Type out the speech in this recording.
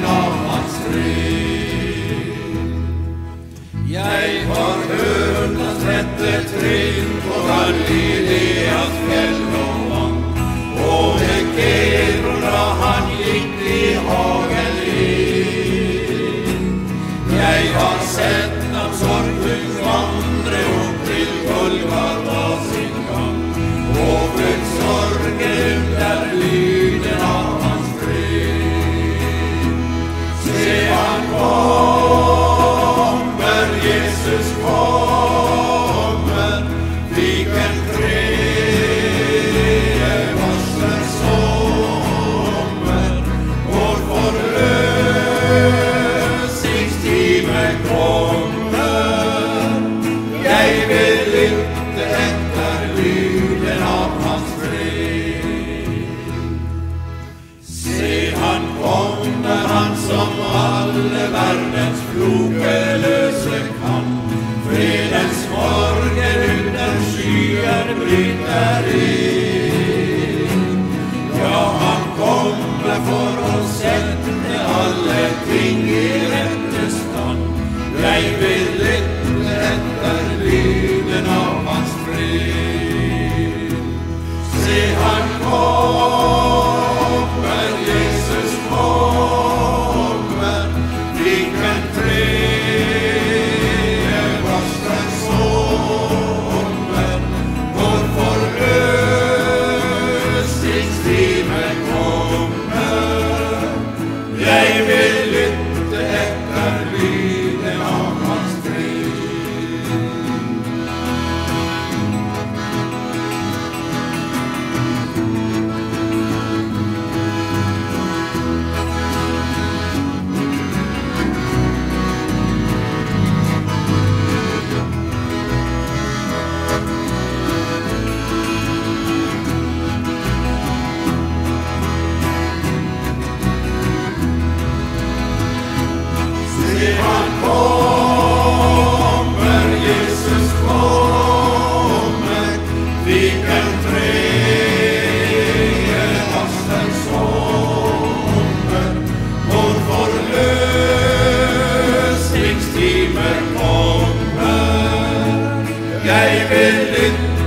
toppen av hans strid. Jag har 133 på Galileas fjällån, och det Kebra han gick i hagelin. Jag har sett av sorgens vandre och till Golgata sin gång, och för sorgen där lyden av hans fred. Se, han kommer, Jesus kommer, vilken fred varser sommer. Vår förlösningstime kommer, jag vill inte efter lyden av hans fred. Se, han kommer, han som alle världens floke löser kan. Fredens morgen utan skyer bryter in. Ja, han kommer för oss sätta alla ting i rätt stand. Jag vill inte efter lyden av hans fred. Se, han kommer, Jesus kommer, vilken fred varsen sommer. Vår förlösningstime kommer, jag vill inte efter lyden av hans fred. Se, han kommer, Jesus kommer, vilken fred varsen sommer. Vår förlösningstime kommer, jag vill lycka